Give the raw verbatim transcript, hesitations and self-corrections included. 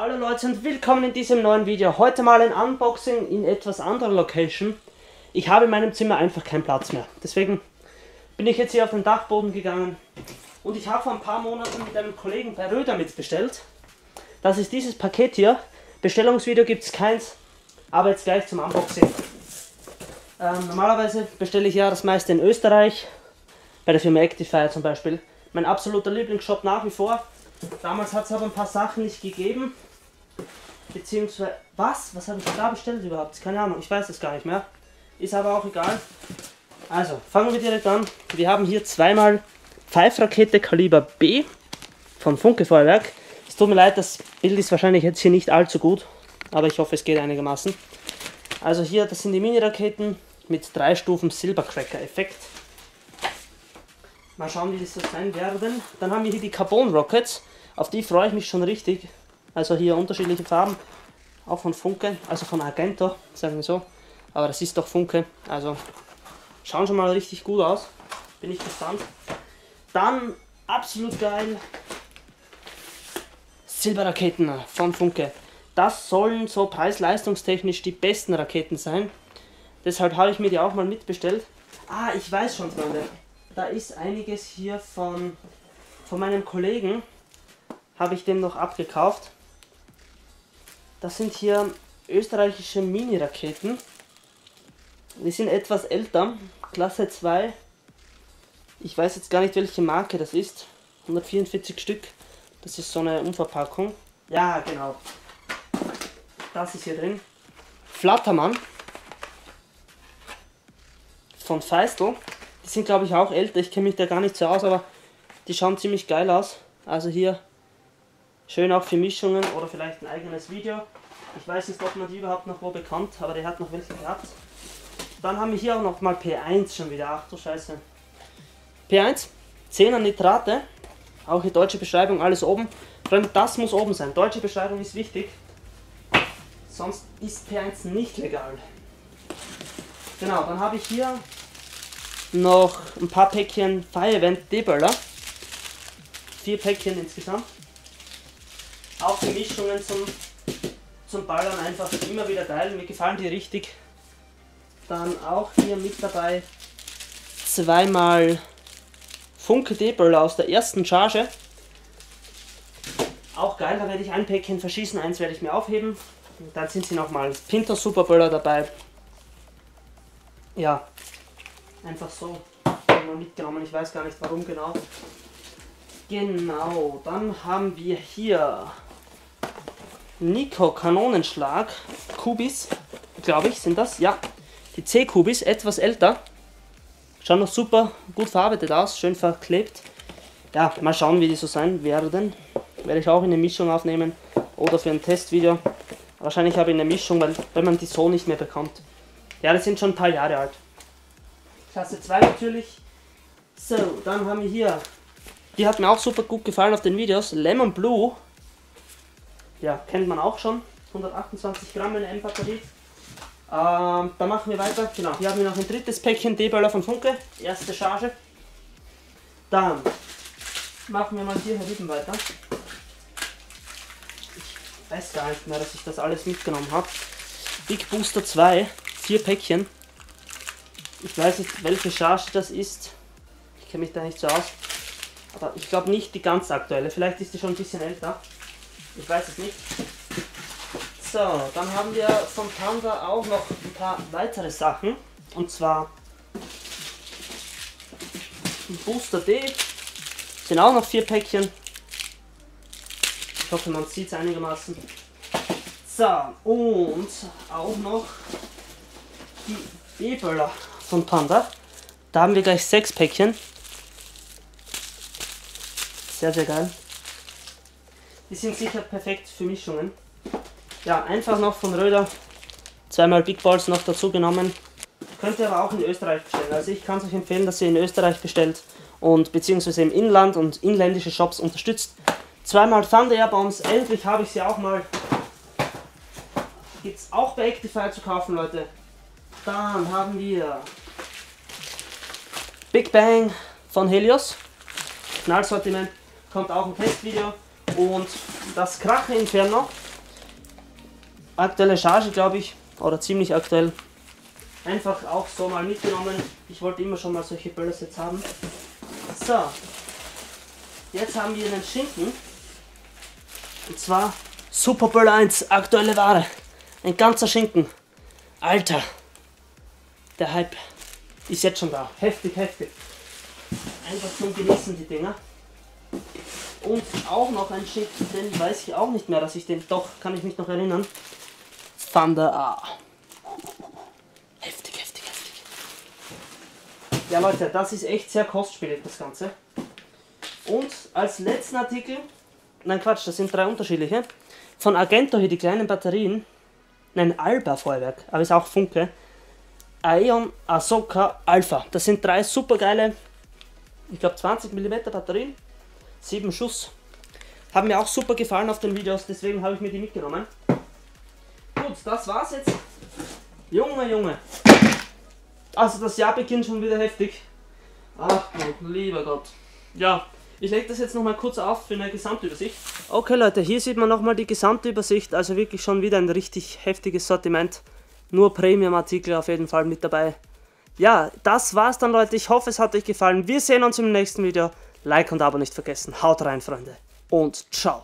Hallo Leute und willkommen in diesem neuen Video. Heute mal ein Unboxing in etwas anderer Location. Ich habe in meinem Zimmer einfach keinen Platz mehr. Deswegen bin ich jetzt hier auf den Dachboden gegangen. Und ich habe vor ein paar Monaten mit einem Kollegen bei Röder mitbestellt. Das ist dieses Paket hier. Bestellungsvideo gibt es keins, aber jetzt gleich zum Unboxing. Ähm, normalerweise bestelle ich ja das meiste in Österreich, bei der Firma Actifire zum Beispiel. Mein absoluter Lieblingsshop nach wie vor. Damals hat es aber ein paar Sachen nicht gegeben. Beziehungsweise, was? Was habe ich da bestellt überhaupt? Keine Ahnung, ich weiß es gar nicht mehr. Ist aber auch egal. Also, fangen wir direkt an. Wir haben hier zweimal Pfeifrakete Kaliber B von Funke Feuerwerk. Es tut mir leid, das Bild ist wahrscheinlich jetzt hier nicht allzu gut, aber ich hoffe, es geht einigermaßen. Also hier, das sind die Mini-Raketen mit drei Stufen Silbercracker-Effekt. Mal schauen, wie das so sein werden. Dann haben wir hier die Carbon Rockets. Auf die freue ich mich schon richtig. Also hier unterschiedliche Farben. Auch von Funke, also von Argento, sagen wir so. Aber das ist doch Funke. Also schauen schon mal richtig gut aus. Bin ich gespannt. Dann absolut geil. Silberraketen von Funke. Das sollen so preis-leistungstechnisch die besten Raketen sein. Deshalb habe ich mir die auch mal mitbestellt. Ah, ich weiß schon, Freunde. Da ist einiges hier von, von meinem Kollegen, habe ich dem noch abgekauft. Das sind hier österreichische Mini-Raketen. Die sind etwas älter, Klasse zwei. Ich weiß jetzt gar nicht, welche Marke das ist. hundertvierundvierzig Stück. Das ist so eine Umverpackung. Ja, genau. Das ist hier drin. Flattermann von Feistl. Die sind, glaube ich, auch älter, ich kenne mich da gar nicht so aus, aber die schauen ziemlich geil aus. Also hier schön auch für Mischungen oder vielleicht ein eigenes Video. Ich weiß nicht, ob man die überhaupt noch wo bekommt, aber der hat noch welche gehabt. Dann haben wir hier auch noch mal P eins schon wieder. Ach du Scheiße. P eins, zehner Nitrate. Auch die deutsche Beschreibung, alles oben. Freunde, das muss oben sein. Deutsche Beschreibung ist wichtig. Sonst ist P eins nicht legal. Genau, dann habe ich hier noch ein paar Päckchen Firevent D-Böller. Vier Päckchen insgesamt. Auch die Mischungen zum, zum Ballern einfach immer wieder geil. Mir gefallen die richtig. Dann auch hier mit dabei zweimal Funke D-Böller aus der ersten Charge. Auch geil, da werde ich ein Päckchen verschießen, eins werde ich mir aufheben. Und dann sind sie nochmal Pinter Superböller dabei. Ja. Einfach so mitgenommen, ich weiß gar nicht warum genau. Genau, dann haben wir hier Nico Kanonenschlag Kubis, glaube ich, sind das? Ja, die C-Kubis, etwas älter. Schauen noch super gut verarbeitet aus, schön verklebt. Ja, mal schauen, wie die so sein werden. Werde ich auch in eine Mischung aufnehmen oder für ein Testvideo. Wahrscheinlich habe ich eine Mischung, weil, weil man die so nicht mehr bekommt. Ja, die sind schon ein paar Jahre alt. Klasse zwei natürlich. So, dann haben wir hier, die hat mir auch super gut gefallen auf den Videos, Lemon Blue. Ja, kennt man auch schon. hundertachtundzwanzig Gramm in der M-Batterie. Ähm, dann machen wir weiter. Genau, hier haben wir noch ein drittes Päckchen D-Böller von Funke. Erste Charge. Dann machen wir mal hier hinten weiter. Ich weiß gar nicht mehr, dass ich das alles mitgenommen habe. Big Booster zwei, vier Päckchen. Ich weiß nicht, welche Charge das ist. Ich kenne mich da nicht so aus. Aber ich glaube nicht die ganz aktuelle. Vielleicht ist die schon ein bisschen älter. Ich weiß es nicht. So, dann haben wir von Panda auch noch ein paar weitere Sachen. Und zwar ein Booster D. Sind auch noch vier Päckchen. Ich hoffe, man sieht es einigermaßen. So, und auch noch die B-Böller von Panda. Da haben wir gleich sechs Päckchen. Sehr, sehr geil. Die sind sicher perfekt für Mischungen. Ja, einfach noch von Röder. Zweimal Big Balls noch dazu genommen. Könnt ihr aber auch in Österreich bestellen. Also ich kann es euch empfehlen, dass ihr in Österreich bestellt und beziehungsweise im Inland und inländische Shops unterstützt. Zweimal Thunder Airbombs. Endlich habe ich sie auch mal. Gibt es auch bei Actifire zu kaufen, Leute. Dann haben wir Big Bang von Helios. Knallsortiment, kommt auch ein Testvideo. Und das Krache Inferno aktuelle Charge, glaube ich, oder ziemlich aktuell. Einfach auch so mal mitgenommen. Ich wollte immer schon mal solche Böllers jetzt haben. So, jetzt haben wir einen Schinken. Und zwar Superböller eins, aktuelle Ware. Ein ganzer Schinken. Alter, der Hype ist jetzt schon da. Heftig, heftig. Einfach zum Genießen die Dinger. Und auch noch ein Schinken, den weiß ich auch nicht mehr, dass ich den... Doch, kann ich mich noch erinnern. Thunder A. Heftig, heftig, heftig. Ja Leute, das ist echt sehr kostspielig, das Ganze. Und als letzten Artikel... Nein, Quatsch, das sind drei unterschiedliche. Von Argento hier die kleinen Batterien. Nein, Alba Feuerwerk, aber ist auch Funke. Aion, Asoka, Alpha. Das sind drei supergeile, ich glaube zwanzig Millimeter Batterien. sieben Schuss. Haben mir auch super gefallen auf den Videos, deswegen habe ich mir die mitgenommen. Gut, das war's jetzt. Junge, Junge. Also das Jahr beginnt schon wieder heftig. Ach Gott, lieber Gott. Ja, ich lege das jetzt nochmal kurz auf für eine Gesamtübersicht. Okay Leute, hier sieht man nochmal die Gesamtübersicht. Also wirklich schon wieder ein richtig heftiges Sortiment. Nur Premium-Artikel auf jeden Fall mit dabei. Ja, das war's dann Leute. Ich hoffe, es hat euch gefallen. Wir sehen uns im nächsten Video. Like und Abo nicht vergessen. Haut rein, Freunde. Und ciao.